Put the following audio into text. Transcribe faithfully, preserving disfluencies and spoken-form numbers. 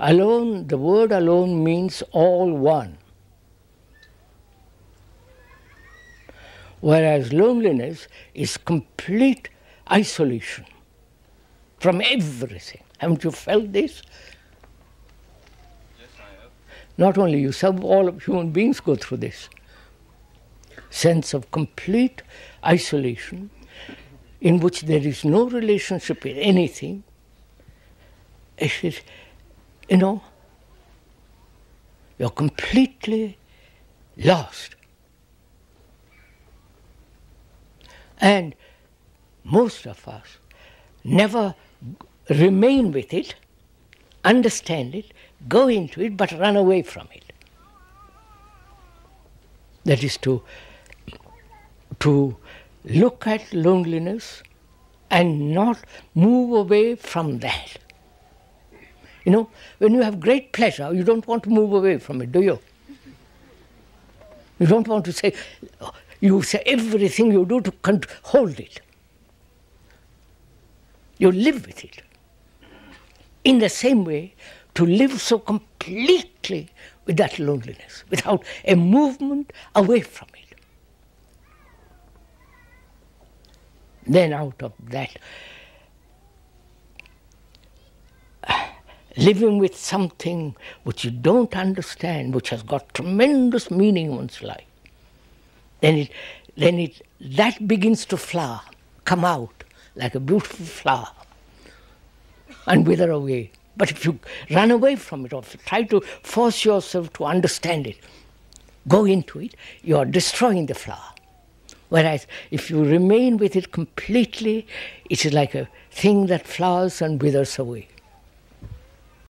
Alone, the word alone means all one. Whereas loneliness is complete isolation from everything. Haven't you felt this? Yes, I have. Not only you, all of human beings go through this sense of complete isolation in which there is no relationship with anything. It is, you know, you're completely lost. And most of us never remain with it, understand it, go into it, but run away from it. That is to, to look at loneliness and not move away from that. You know, when you have great pleasure, you don't want to move away from it, do you? You don't want to say, you say everything you do to hold it. You live with it. In the same way, to live so completely with that loneliness, without a movement away from it. Then out of that, living with something which you don't understand, which has got tremendous meaning in one's life, then it, then it, that begins to flower, come out like a beautiful flower and wither away. But if you run away from it or try to force yourself to understand it, go into it, you are destroying the flower. Whereas if you remain with it completely, it is like a thing that flowers and withers away.